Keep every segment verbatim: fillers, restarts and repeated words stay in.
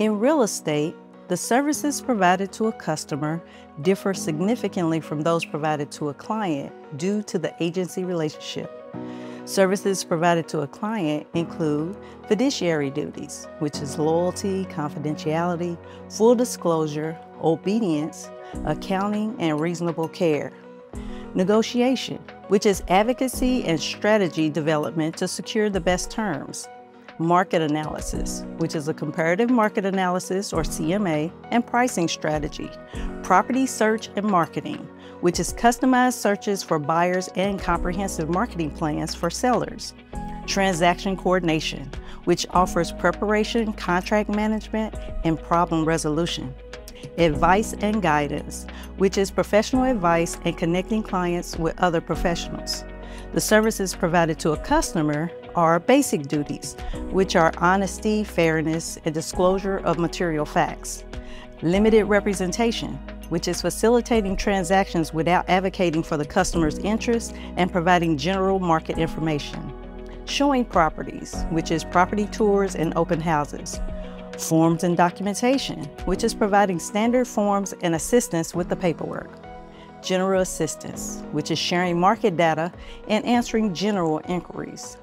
In real estate, the services provided to a customer differ significantly from those provided to a client due to the agency relationship. Services provided to a client include fiduciary duties, which is loyalty, confidentiality, full disclosure, obedience, accounting, and reasonable care. Negotiation, which is advocacy and strategy development to secure the best terms. Market analysis, which is a comparative market analysis or C M A and pricing strategy. Property search and marketing, which is customized searches for buyers and comprehensive marketing plans for sellers. Transaction coordination, which offers preparation, contract management, and problem resolution. Advice and guidance, which is professional advice and connecting clients with other professionals. The services provided to a customer are basic duties, which are honesty, fairness, and disclosure of material facts. Limited representation, which is facilitating transactions without advocating for the customer's interests and providing general market information. Showing properties, which is property tours and open houses. Forms and documentation, which is providing standard forms and assistance with the paperwork. General assistance, which is sharing market data and answering general inquiries.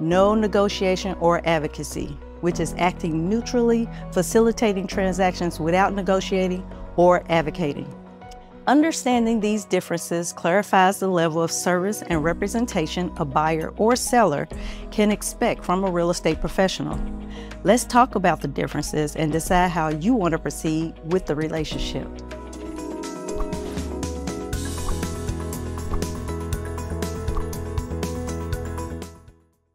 No negotiation or advocacy, which is acting neutrally, facilitating transactions without negotiating or advocating. Understanding these differences clarifies the level of service and representation a buyer or seller can expect from a real estate professional. Let's talk about the differences and decide how you want to proceed with the relationship.